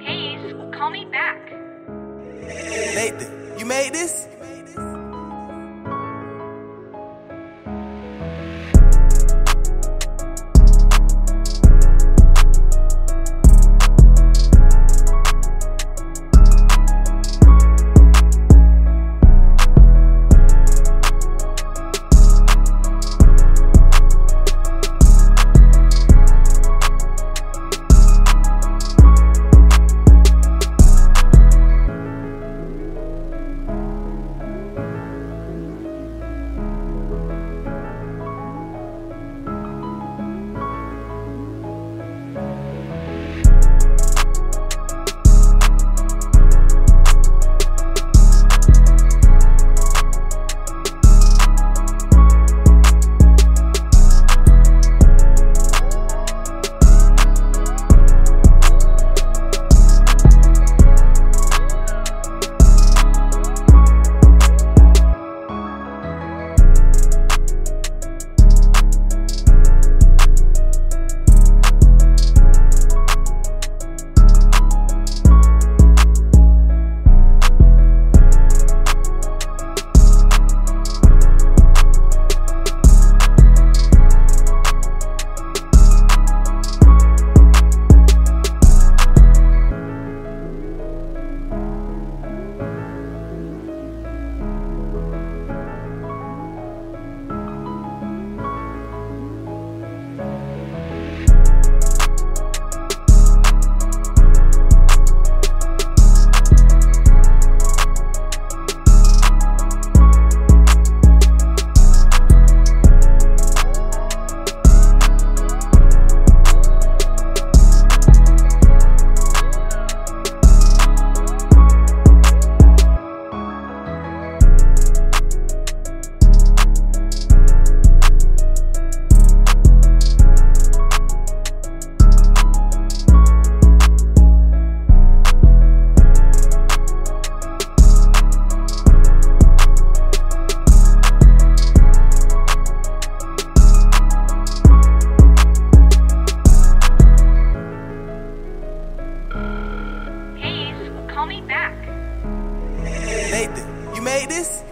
Hayes, call me back. Nathan, you made this? Call me back. Nathan, you made this?